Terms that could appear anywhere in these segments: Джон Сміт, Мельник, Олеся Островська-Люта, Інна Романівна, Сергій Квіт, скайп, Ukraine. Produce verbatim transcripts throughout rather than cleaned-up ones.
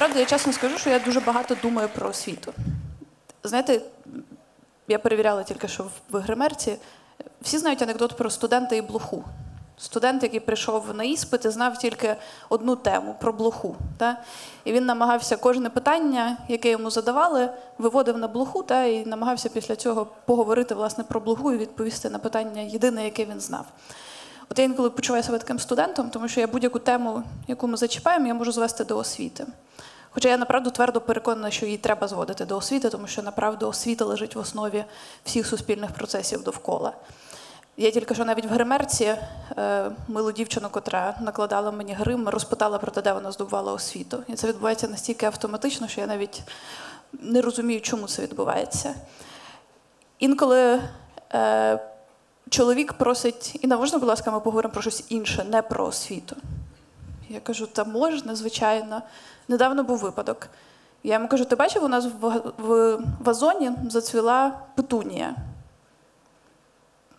Правда, я чесно скажу, що я дуже багато думаю про освіту. Знаєте, я перевіряла тільки що в гримерці, всі знають анекдот про студента і блоху. Студент, який прийшов на іспит, знав тільки одну тему – про блоху. Та? І він намагався кожне питання, яке йому задавали, виводив на блоху, та, і намагався після цього поговорити, власне, про блоху і відповісти на питання єдине, яке він знав. От я інколи почуваю себе таким студентом, тому що я будь-яку тему, яку ми зачіпаємо, я можу звести до освіти. Хоча я, направду, твердо переконана, що її треба зводити до освіти, тому що, направду, освіта лежить в основі всіх суспільних процесів довкола. Я тільки що навіть в гримерці е, милу дівчину, котра накладала мені грим, розпитала про те, де вона здобувала освіту. І це відбувається настільки автоматично, що я навіть не розумію, чому це відбувається. Інколи е, чоловік просить, Інна, можна, будь ласка, ми поговоримо про щось інше, не про освіту? Я кажу, та можна, звичайно. Недавно був випадок. Я йому кажу, ти бачив, у нас в, в вазоні зацвіла петунія.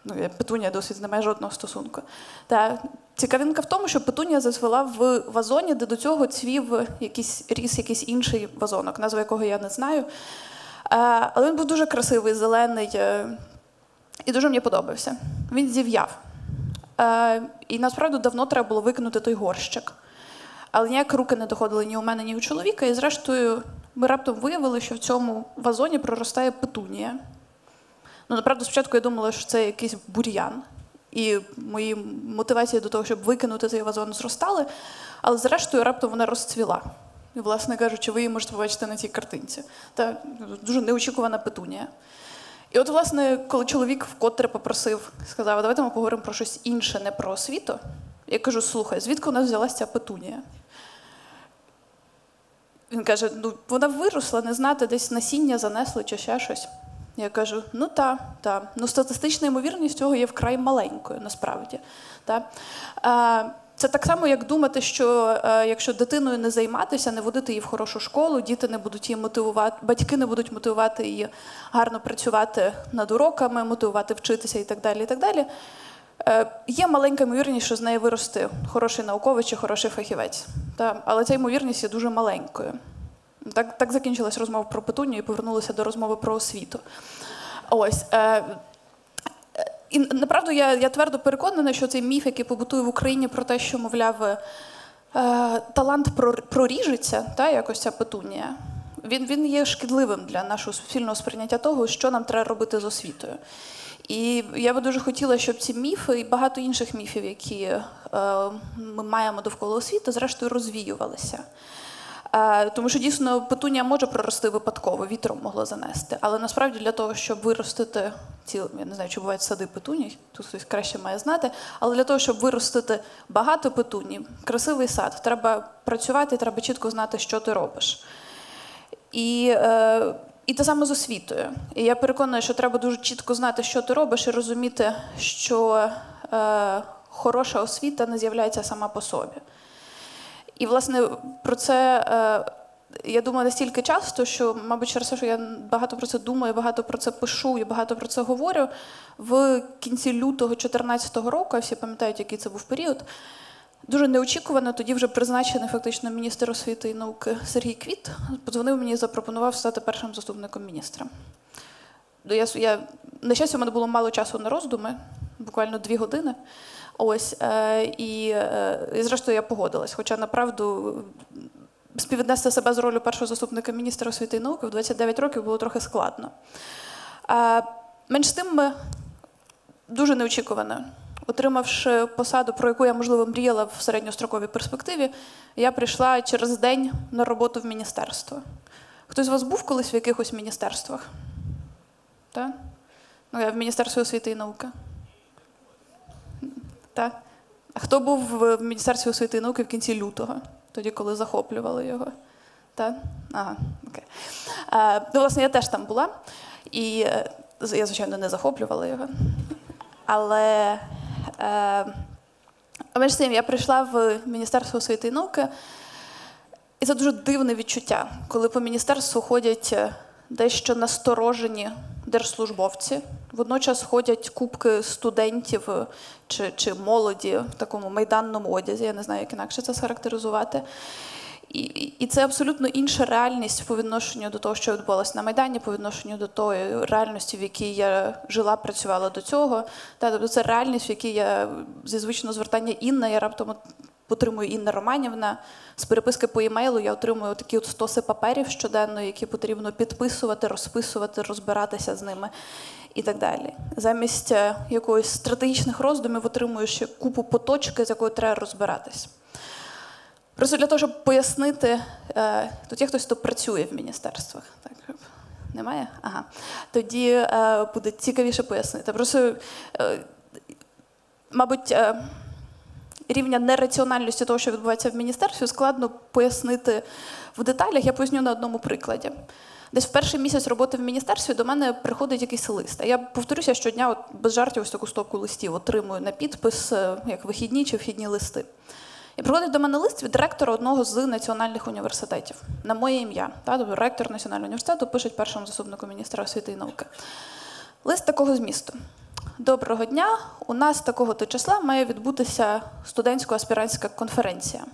Ну, петунія досить не має жодного стосунку. Та цікавинка в тому, що петунія зацвіла в вазоні, де до цього цвів якийсь, ріс якийсь інший вазонок, назву якого я не знаю. А, але він був дуже красивий, зелений, і дуже мені подобався. Він зів'яв. А, і насправді давно треба було викинути той горщик. Але ніяк руки не доходили ні у мене, ні у чоловіка. І зрештою ми раптом виявили, що в цьому вазоні проростає петунія. Ну, направду, спочатку я думала, що це якийсь бур'ян. І мої мотивації до того, щоб викинути цей вазон, зростали. Але зрештою раптом вона розцвіла. І, власне кажучи, ви її можете побачити на цій картинці. Та дуже неочікувана петунія. І от, власне, коли чоловік вкотре попросив, сказав, давайте ми поговоримо про щось інше, не про освіту. Я кажу, слухай, звідки у нас взялася ця петунія? Він каже, ну, вона виросла, не знати, десь насіння занесли чи ще щось. Я кажу, ну та, та. Ну, статистична ймовірність цього є вкрай маленькою, насправді. Та? Це так само, як думати, що якщо дитиною не займатися, не водити її в хорошу школу, діти не будуть її мотивувати, батьки не будуть мотивувати її гарно працювати над уроками, мотивувати вчитися і так далі, і так далі. Є маленька ймовірність, що з неї виросте хороший науковець чи хороший фахівець. Та? Але ця ймовірність є дуже маленькою. Так, так закінчилась розмова про петунію і повернулася до розмови про освіту. Ось. Е, і, направду, я, я твердо переконана, що цей міф, який побутує в Україні про те, що, мовляв, е, талант проріжеться, та, якось ця петунія, він, він є шкідливим для нашого суспільного сприйняття того, що нам треба робити з освітою. І я би дуже хотіла, щоб ці міфи і багато інших міфів, які е, ми маємо довкола освіти, зрештою розвіювалися. Тому що, дійсно, петунія може прорости випадково, вітром могло занести. Але, насправді, для того, щоб виростити ці, я не знаю, чи бувають сади петуній, тут хтось краще має знати, але для того, щоб виростити багато петуній, красивий сад, треба працювати, треба чітко знати, що ти робиш. І, і те саме з освітою. І я переконана, що треба дуже чітко знати, що ти робиш, і розуміти, що е, хороша освіта не з'являється сама по собі. І, власне, про це е, я думаю настільки часто, що, мабуть, через те, що я багато про це думаю, багато про це пишу і багато про це говорю, в кінці лютого дві тисячі чотирнадцятого року, всі пам'ятають, який це був період, дуже неочікувано, тоді вже призначений фактично міністр освіти і науки Сергій Квіт подзвонив мені і запропонував стати першим заступником міністра. Я, я, на щастя, у мене було мало часу на роздуми, буквально дві години. Ось, і, і зрештою я погодилась, хоча, направду, співвіднести себе з ролью першого заступника міністра освіти і науки в двадцять дев'ять років було трохи складно. Менш з тим, дуже неочікувано, отримавши посаду, про яку я, можливо, мріяла в середньостроковій перспективі, я прийшла через день на роботу в міністерство. Хтось з вас був колись в якихось міністерствах? Так? Ну, я в Міністерстві освіти і науки. Та? А хто був в Міністерстві освіти і науки в кінці лютого, тоді, коли захоплювали його? Та? Ага, окей. А, ну, власне, я теж там була, і я, звичайно, не захоплювала його. Але е, менш з тим, я прийшла в Міністерство освіти і науки, і це дуже дивне відчуття, коли по міністерству ходять дещо насторожені держслужбовці, водночас ходять купки студентів чи, чи молоді в такому майданному одязі, я не знаю, як інакше це схарактеризувати. І, і це абсолютно інша реальність по відношенню до того, що відбулося на Майдані, по відношенню до тої реальності, в якій я жила, працювала до цього. Тобто це реальність, в якій я зі звичного звертання Інна, я раптом отримую Інна Романівна. З переписки по емейлу я отримую такі от стоси паперів щоденно, які потрібно підписувати, розписувати, розбиратися з ними і так далі. Замість якоїсь стратегічних роздумів отримую ще купу поточки, з якою треба розбиратись. Просто для того, щоб пояснити, тут є хтось, хто працює в міністерствах, так? Немає? Ага. Тоді буде цікавіше пояснити. Просто, мабуть, рівня нераціональності того, що відбувається в міністерстві, складно пояснити в деталях. Я поясню на одному прикладі. Десь в перший місяць роботи в міністерстві до мене приходить якийсь лист. А я, повторюся, щодня от, без жартів ось таку стопку листів отримую на підпис, як вихідні чи вхідні листи. І приходить до мене лист від ректора одного з національних університетів на моє ім'я. Тобто ректор національного університету пише першому заступнику міністра освіти і науки. Лист такого змісту. Доброго дня, у нас такого-то числа має відбутися студентсько-аспірантська конференція.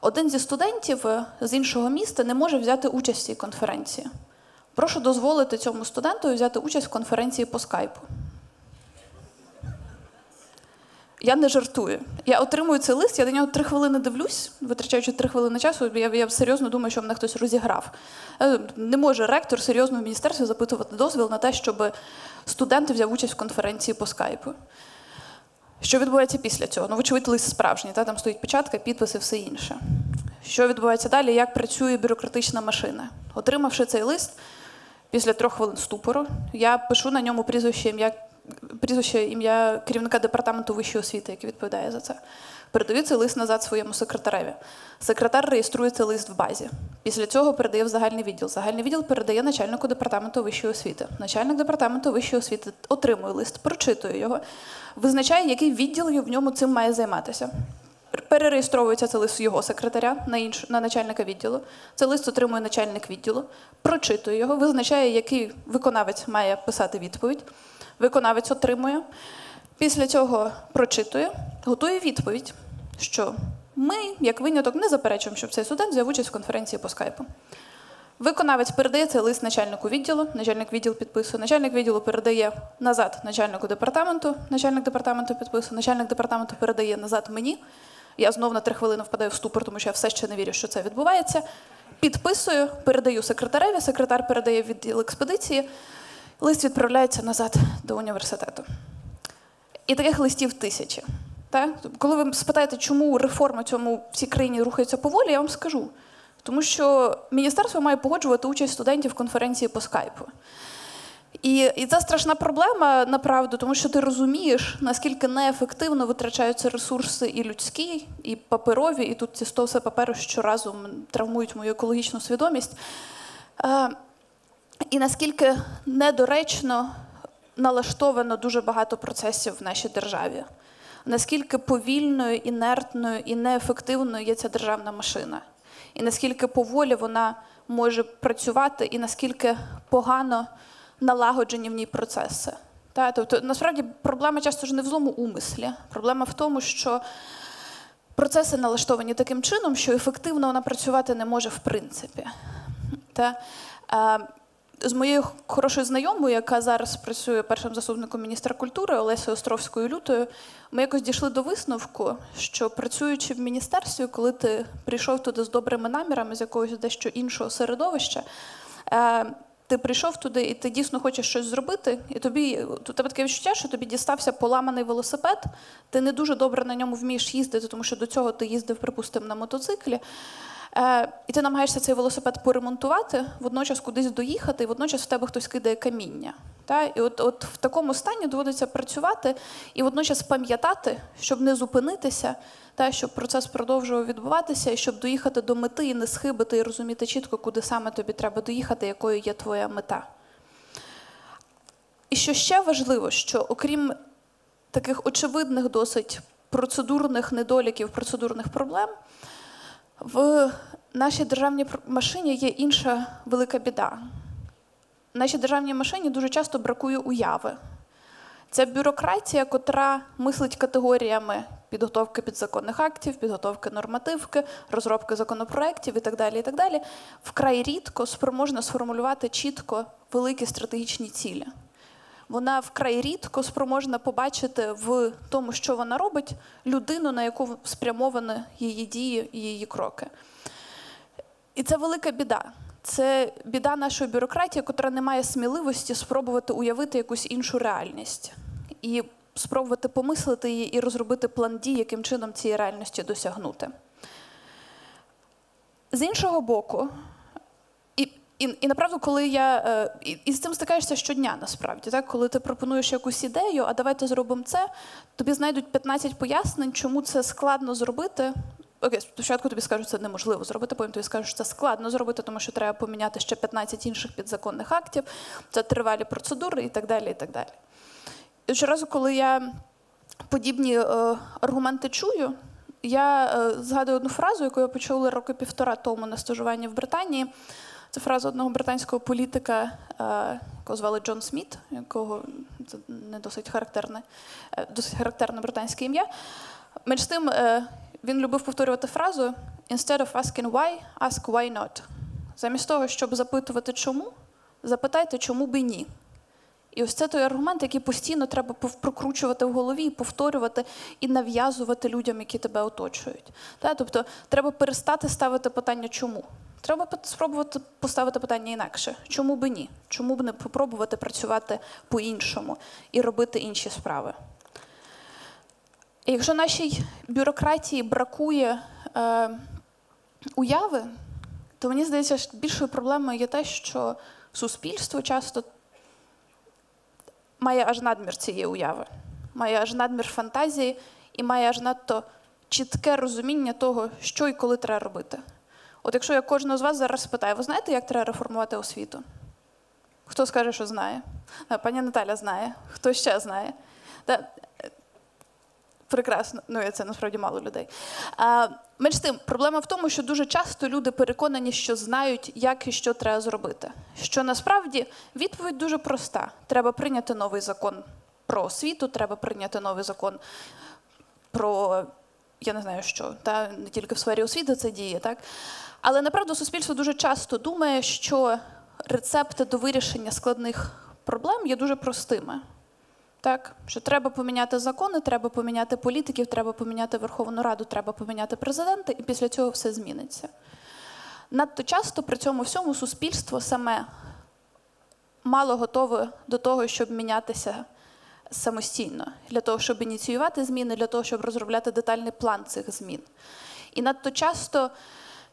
Один зі студентів з іншого міста не може взяти участь в цій конференції. Прошу дозволити цьому студенту взяти участь в конференції по скайпу. Я не жартую. Я отримую цей лист, я до нього три хвилини дивлюсь, витрачаючи три хвилини часу, я, я серйозно думаю, що мене хтось розіграв. Не може ректор серйозно в міністерстві запитувати дозвіл на те, щоб студент взяв участь в конференції по скайпу. Що відбувається після цього? Ну, вочевидь, лист справжній, та? Там стоїть печатка, підписи, все інше. Що відбувається далі, як працює бюрократична машина? Отримавши цей лист, після трьох хвилин ступору, я пишу на ньому прізвище, ім'я, прізвище, ім'я керівника департаменту вищої освіти, який відповідає за це. Передаю цей лист назад своєму секретареві. Секретар реєструє цей лист в базі. Після цього передає в загальний відділ. Загальний відділ передає начальнику департаменту вищої освіти. Начальник департаменту вищої освіти отримує лист, прочитує його, визначає, який відділ в ньому цим має займатися. Перереєстровується цей лист його секретаря на, інш... на начальника відділу. Цей лист отримує начальник відділу, прочитує його, визначає, який виконавець має писати відповідь. Виконавець отримує, після цього прочитує, готує відповідь, що ми, як виняток, не заперечуємо, щоб цей студент взяв участь в конференції по скайпу. Виконавець передає цей лист начальнику відділу, начальник відділу підписує, начальник відділу передає назад начальнику департаменту, начальник департаменту підписує, начальник департаменту передає назад мені. Я знов на три хвилини впадаю в ступор, тому що я все ще не вірю, що це відбувається. Підписую, передаю секретареві, секретар передає відділ експедиції, лист відправляється назад до університету. І таких листів тисячі. Так? Коли ви спитаєте, чому реформа цьому в цій країні рухається поволі, я вам скажу. Тому що міністерство має погоджувати участь студентів в конференції по скайпу. І, і це страшна проблема, направду, тому що ти розумієш, наскільки неефективно витрачаються ресурси і людські, і паперові, і тут ці сто все паперу щоразу травмують мою екологічну свідомість. І наскільки недоречно налаштовано дуже багато процесів в нашій державі. Наскільки повільною, інертною і неефективною є ця державна машина. І наскільки поволі вона може працювати, і наскільки погано налагоджені в ній процеси. Та, тобто, насправді, проблема часто ж не в злому умислі. Проблема в тому, що процеси налаштовані таким чином, що ефективно вона працювати не може в принципі. Та, а, з моєю хорошою знайомою, яка зараз працює першим заступником міністра культури Олесею Островською-Лютою, ми якось дійшли до висновку, що працюючи в міністерстві, коли ти прийшов туди з добрими намірами, з якогось дещо іншого середовища, ти прийшов туди і ти дійсно хочеш щось зробити, і тобі, у тебе таке відчуття, що тобі дістався поламаний велосипед, ти не дуже добре на ньому вмієш їздити, тому що до цього ти їздив, припустимо, на мотоциклі, і ти намагаєшся цей велосипед поремонтувати, водночас кудись доїхати, і водночас в тебе хтось кидає каміння. Так? І от, от в такому стані доводиться працювати і водночас пам'ятати, щоб не зупинитися, так? Щоб процес продовжував відбуватися, і щоб доїхати до мети і не схибити, і розуміти чітко, куди саме тобі треба доїхати, якою є твоя мета. І що ще важливо, що окрім таких очевидних досить процедурних недоліків, процедурних проблем, в нашій державній машині є інша велика біда. В нашій державній машині дуже часто бракує уяви. Це бюрократія, котра мислить категоріями підготовки підзаконних актів, підготовки нормативки, розробки законопроєктів і так далі, і так далі, вкрай рідко спроможна сформулювати чітко великі стратегічні цілі. Вона вкрай рідко спроможна побачити в тому, що вона робить, людину, на яку спрямовані її дії і її кроки. І це велика біда. Це біда нашої бюрократії, котра не має сміливості спробувати уявити якусь іншу реальність. І спробувати помислити її і розробити план дій, яким чином цієї реальності досягнути. З іншого боку, і, і, і направду, коли я... І, і з цим стикаєшся щодня, насправді. Так? Коли ти пропонуєш якусь ідею, а давайте зробимо це, тобі знайдуть п'ятнадцять пояснень, чому це складно зробити. Окей, спочатку тобі скажуть, що це неможливо зробити, потім тобі скажуть, що це складно зробити, тому що треба поміняти ще п'ятнадцять інших підзаконних актів, це тривалі процедури і так далі, і так далі. І щоразу, коли я подібні е, аргументи чую, я е, згадую одну фразу, яку я почула роки півтора тому на стажуванні в Британії. Це фраза одного британського політика, е, якого звали Джон Сміт, якого це не досить характерне, е, досить характерне британське ім'я. Між тим, е, він любив повторювати фразу «Instead of asking why, ask why not». Замість того, щоб запитувати чому, запитайте чому б і ні. І ось це той аргумент, який постійно треба прокручувати в голові, повторювати і нав'язувати людям, які тебе оточують. Тобто треба перестати ставити питання «чому?». Треба спробувати поставити питання інакше. Чому б ні? Чому б не попробувати працювати по-іншому і робити інші справи? І якщо нашій бюрократії бракує е, уяви, то мені здається, що більшою проблемою є те, що суспільство часто має аж надмір цієї уяви, має аж надмір фантазії і має аж надто чітке розуміння того, що і коли треба робити. От якщо я кожного з вас зараз спитаю, ви знаєте, як треба реформувати освіту? Хто скаже, що знає? Пані Наталя знає, хто ще знає? Прекрасно. Ну, я це насправді мало людей. А, менш тим, проблема в тому, що дуже часто люди переконані, що знають, як і що треба зробити. Що насправді відповідь дуже проста. Треба прийняти новий закон про освіту, треба прийняти новий закон про, я не знаю що, та не тільки в сфері освіти це діє, так? Але, направду, суспільство дуже часто думає, що рецепти до вирішення складних проблем є дуже простими. Так, що треба поміняти закони, треба поміняти політиків, треба поміняти Верховну Раду, треба поміняти президента, і після цього все зміниться. Надто часто при цьому всьому суспільство саме мало готове до того, щоб мінятися самостійно, для того, щоб ініціювати зміни, для того, щоб розробляти детальний план цих змін. І надто часто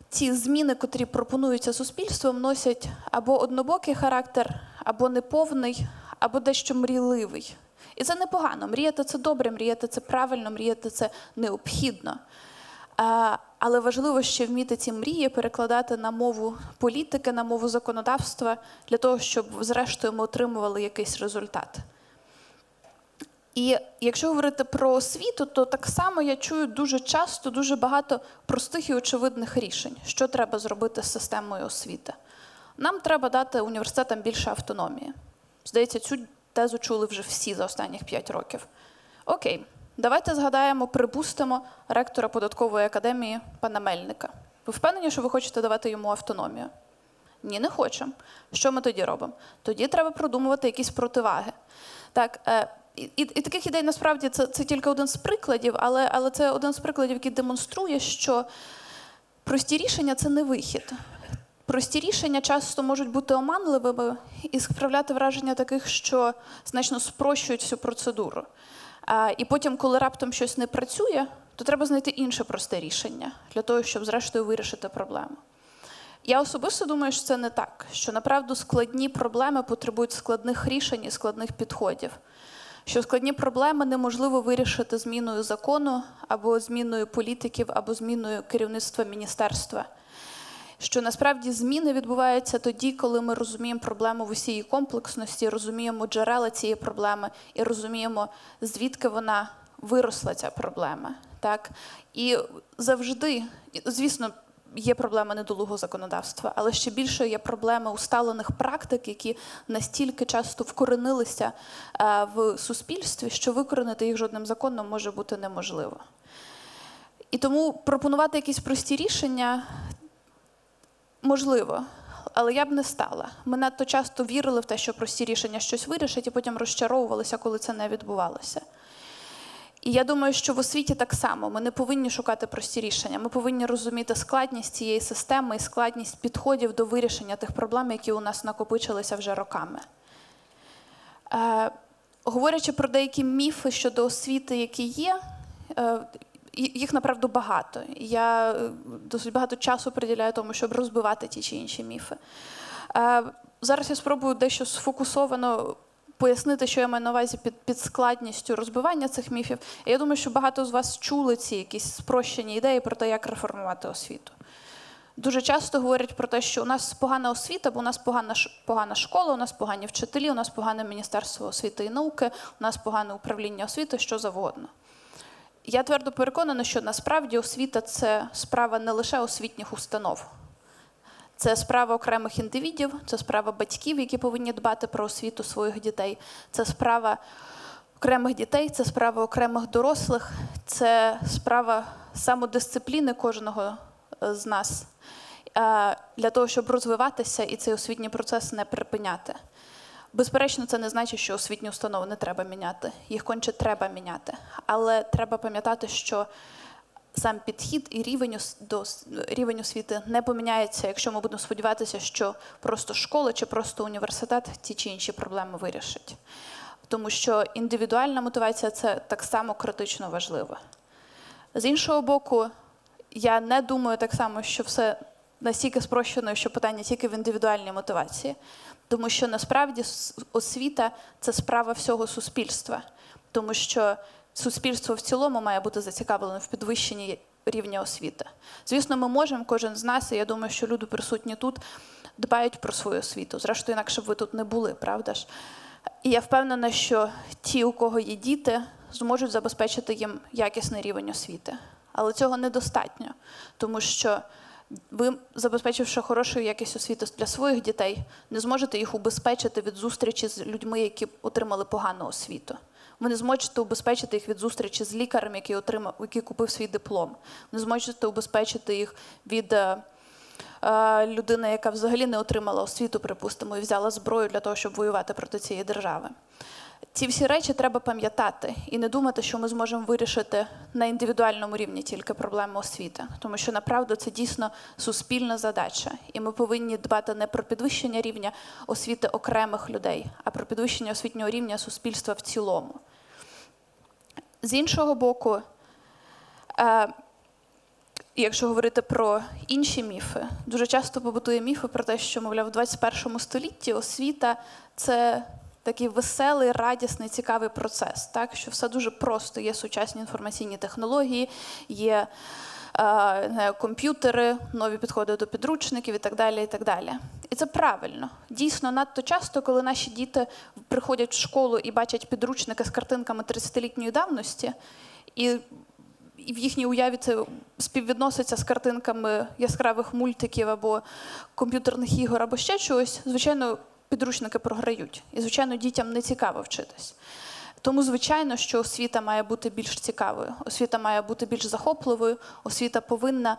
ці зміни, котрі пропонуються суспільством, носять або однобокий характер, або неповний, або дещо мрійливий. І це непогано. Мріяти – це добре, мріяти – це правильно, мріяти – це необхідно. А, але важливо ще вміти ці мрії перекладати на мову політики, на мову законодавства, для того, щоб, зрештою, ми отримували якийсь результат. І якщо говорити про освіту, то так само я чую дуже часто, дуже багато простих і очевидних рішень, що треба зробити з системою освіти. Нам треба дати університетам більше автономії. Здається, цю тезу чули вже всі за останніх п'ять років. Окей, давайте згадаємо, припустимо ректора податкової академії пана Мельника. Ви впевнені, що ви хочете давати йому автономію? Ні, не хочемо. Що ми тоді робимо? Тоді треба продумувати якісь противаги. Так, е, і, і таких ідей насправді це, це тільки один з прикладів, але, але це один з прикладів, який демонструє, що прості рішення – це не вихід. Прості рішення часто можуть бути оманливими і справляти враження таких, що значно спрощують всю процедуру. А, і потім, коли раптом щось не працює, то треба знайти інше просте рішення для того, щоб зрештою вирішити проблему. Я особисто думаю, що це не так, що, направду, складні проблеми потребують складних рішень і складних підходів. Що складні проблеми неможливо вирішити зміною закону, або зміною політиків, або зміною керівництва міністерства. Що насправді зміни відбуваються тоді, коли ми розуміємо проблему в усій її комплексності, розуміємо джерела цієї проблеми і розуміємо, звідки вона виросла, ця проблема. Так? І завжди, звісно, є проблема недолугого законодавства, але ще більше є проблема усталених практик, які настільки часто вкоренилися в суспільстві, що викоренити їх жодним законом може бути неможливо. І тому пропонувати якісь прості рішення можливо, але я б не стала. Ми надто часто вірили в те, що прості рішення щось вирішать, і потім розчаровувалися, коли це не відбувалося. І я думаю, що в освіті так само. Ми не повинні шукати прості рішення. Ми повинні розуміти складність цієї системи і складність підходів до вирішення тих проблем, які у нас накопичилися вже роками. Е, говорячи про деякі міфи щодо освіти, які є, е, їх, направду, багато. Я досить багато часу приділяю тому, щоб розбивати ті чи інші міфи. Е, зараз я спробую дещо сфокусовано пояснити, що я маю на увазі під, під складністю розбивання цих міфів. Я думаю, що багато з вас чули ці якісь спрощені ідеї про те, як реформувати освіту. Дуже часто говорять про те, що у нас погана освіта, бо у нас погана, погана школа, у нас погані вчителі, у нас погане Міністерство освіти і науки, у нас погане управління освіти, що завгодно. Я твердо переконана, що насправді освіта – це справа не лише освітніх установ. Це справа окремих індивідів, це справа батьків, які повинні дбати про освіту своїх дітей, це справа окремих дітей, це справа окремих дорослих, це справа самодисципліни кожного з нас для того, щоб розвиватися і цей освітній процес не припиняти. Безперечно, це не значить, що освітні установи не треба міняти, їх конче треба міняти, але треба пам'ятати, що сам підхід і рівень, до, рівень освіти не поміняється, якщо ми будемо сподіватися, що просто школа чи просто університет ті чи інші проблеми вирішить. Тому що індивідуальна мотивація – це так само критично важливо. З іншого боку, я не думаю так само, що все настільки спрощено, що питання тільки в індивідуальній мотивації. Тому що насправді освіта – це справа всього суспільства. Тому що суспільство в цілому має бути зацікавлено в підвищенні рівня освіти. Звісно, ми можемо, кожен з нас, і я думаю, що люди присутні тут, дбають про свою освіту. Зрештою, інакше б ви тут не були, правда ж? І я впевнена, що ті, у кого є діти, зможуть забезпечити їм якісний рівень освіти. Але цього недостатньо, тому що ви, забезпечивши хорошу якість освіти для своїх дітей, не зможете їх убезпечити від зустрічі з людьми, які отримали погану освіту. Ви не зможете убезпечити їх від зустрічі з лікарем, який отримав, який купив свій диплом. Ви не зможете убезпечити їх від е, е, людини, яка взагалі не отримала освіту, припустимо, і взяла зброю для того, щоб воювати проти цієї держави. Ці всі речі треба пам'ятати і не думати, що ми зможемо вирішити на індивідуальному рівні тільки проблему освіти. Тому що, направду, це дійсно суспільна задача. І ми повинні дбати не про підвищення рівня освіти окремих людей, а про підвищення освітнього рівня суспільства в цілому. З іншого боку, якщо говорити про інші міфи, дуже часто побутує міфи про те, що, мовляв, у двадцять першому столітті освіта – це такий веселий, радісний, цікавий процес, так? Що все дуже просто. Є сучасні інформаційні технології, є е, не, комп'ютери, нові підходи до підручників і так далі, і так далі. І це правильно. Дійсно, надто часто, коли наші діти приходять в школу і бачать підручники з картинками тридцятилітньої давності, і І в їхній уяві це співвідноситься з картинками яскравих мультиків або комп'ютерних ігор, або ще чогось, звичайно, підручники програють. І, звичайно, дітям не цікаво вчитись. Тому, звичайно, що освіта має бути більш цікавою, освіта має бути більш захопливою, освіта повинна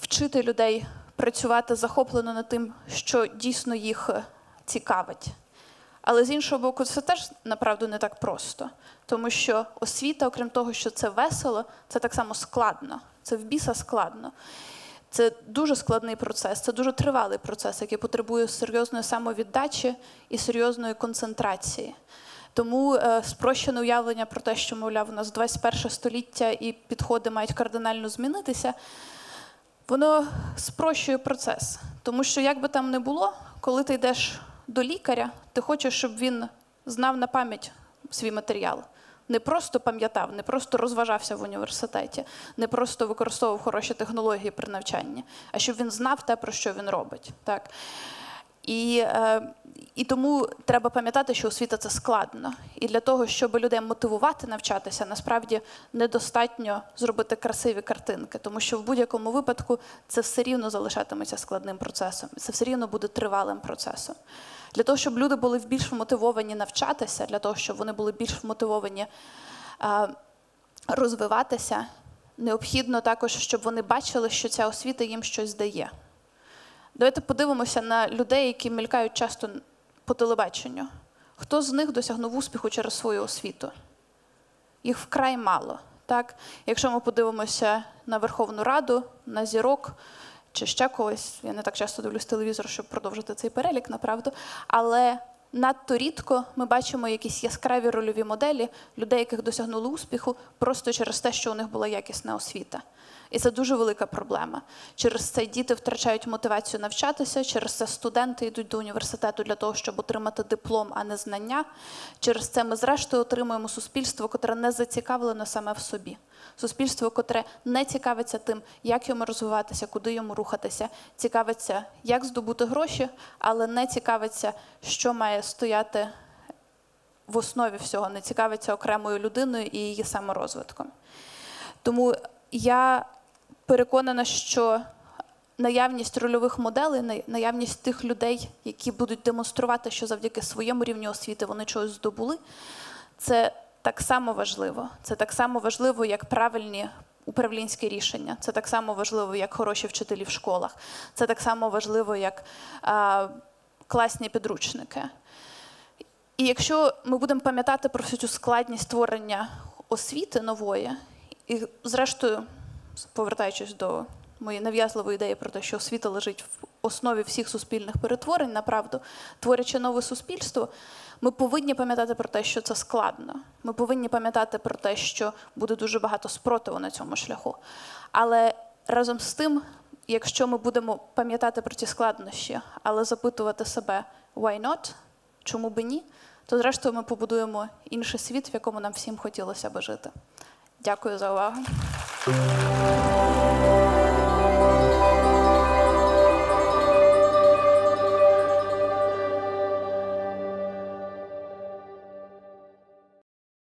вчити людей працювати захоплено над тим, що дійсно їх цікавить. Але, з іншого боку, це теж, направду, не так просто. Тому що освіта, окрім того, що це весело, це так само складно. Це в біса складно. Це дуже складний процес, це дуже тривалий процес, який потребує серйозної самовіддачі і серйозної концентрації. Тому е, спрощене уявлення про те, що, мовляв, у нас двадцять перше століття і підходи мають кардинально змінитися, воно спрощує процес. Тому що, як би там не було, коли ти йдеш до лікаря, ти хочеш, щоб він знав на пам'ять свій матеріал. Не просто пам'ятав, не просто розважався в університеті, не просто використовував хороші технології при навчанні, а щоб він знав те, про що він робить. Так? І, і тому треба пам'ятати, що освіта – це складно. І для того, щоб людей мотивувати навчатися, насправді недостатньо зробити красиві картинки. Тому що в будь-якому випадку це все рівно залишатиметься складним процесом. Це все рівно буде тривалим процесом. Для того, щоб люди були більш мотивовані навчатися, для того, щоб вони були більш мотивовані розвиватися, необхідно також, щоб вони бачили, що ця освіта їм щось дає. Давайте подивимося на людей, які мелькають часто по телебаченню. Хто з них досягнув успіху через свою освіту? Їх вкрай мало. Так? Якщо ми подивимося на Верховну Раду, на зірок, чи ще когось, я не так часто дивлюсь телевізор, щоб продовжити цей перелік, направду, але надто рідко ми бачимо якісь яскраві рольові моделі людей, яких досягнули успіху просто через те, що у них була якісна освіта. І це дуже велика проблема. Через це діти втрачають мотивацію навчатися, через це студенти йдуть до університету для того, щоб отримати диплом, а не знання. Через це ми зрештою отримуємо суспільство, котре не зацікавлено саме в собі. Суспільство, котре не цікавиться тим, як йому розвиватися, куди йому рухатися, цікавиться, як здобути гроші, але не цікавиться, що має стояти в основі всього, не цікавиться окремою людиною і її саморозвитком. Тому я переконана, що наявність рольових моделей, наявність тих людей, які будуть демонструвати, що завдяки своєму рівню освіти вони чогось здобули, це так само важливо. Це так само важливо, як правильні управлінські рішення. Це так само важливо, як хороші вчителі в школах. Це так само важливо, як а, класні підручники. І якщо ми будемо пам'ятати про всю цю складність створення освіти нової, і зрештою, повертаючись до моєї нав'язливої ідеї про те, що освіта лежить в основі всіх суспільних перетворень, направду, творячи нове суспільство, ми повинні пам'ятати про те, що це складно. Ми повинні пам'ятати про те, що буде дуже багато спротиву на цьому шляху. Але разом з тим, якщо ми будемо пам'ятати про ці складнощі, але запитувати себе «why not?», «чому би ні?», то зрештою ми побудуємо інший світ, в якому нам всім хотілося би жити. Дякую за увагу.